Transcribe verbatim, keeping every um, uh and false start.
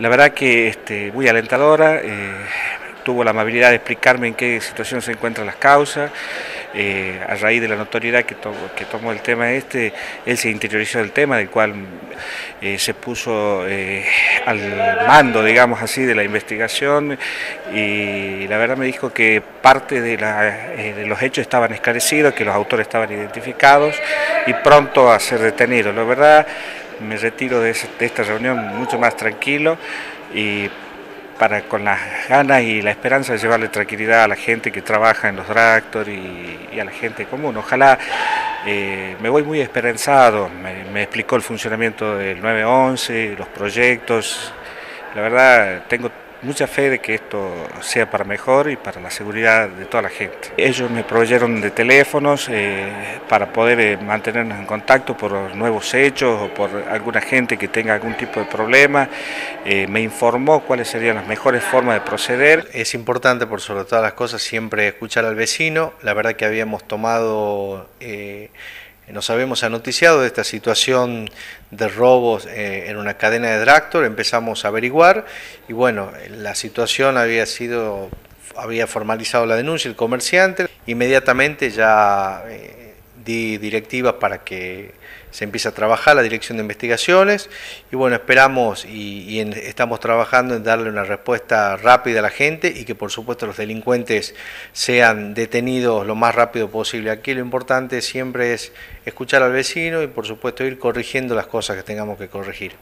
La verdad que este, muy alentadora, eh, tuvo la amabilidad de explicarme en qué situación se encuentran las causas. Eh, a raíz de la notoriedad que, to que tomó el tema este, él se interiorizó del tema, del cual eh, se puso eh, al mando, digamos así, de la investigación, y la verdad me dijo que parte de, la, eh, de los hechos estaban esclarecidos, que los autores estaban identificados y pronto a ser detenidos. La verdad, me retiro de, ese, de esta reunión mucho más tranquilo y para, con las ganas y la esperanza de llevarle tranquilidad a la gente que trabaja en los tractors y, y a la gente común. Ojalá, eh, me voy muy esperanzado, me, me explicó el funcionamiento del nueve once, los proyectos. La verdad, tengo mucha fe de que esto sea para mejor y para la seguridad de toda la gente. Ellos me proveyeron de teléfonos eh, para poder eh, mantenernos en contacto por nuevos hechos o por alguna gente que tenga algún tipo de problema. Eh, me informó cuáles serían las mejores formas de proceder. Es importante, por sobre todas las cosas, siempre escuchar al vecino. La verdad que habíamos tomado... Eh, Nos habíamos anoticiado de esta situación de robos eh, en una cadena de tractor, empezamos a averiguar y bueno, la situación había sido, había formalizado la denuncia el comerciante. Inmediatamente ya eh, di directivas para que se empiece a trabajar la Dirección de Investigaciones y bueno, esperamos y, y en, estamos trabajando en darle una respuesta rápida a la gente y que por supuesto los delincuentes sean detenidos lo más rápido posible. Aquí lo importante siempre es escuchar al vecino y por supuesto ir corrigiendo las cosas que tengamos que corregir.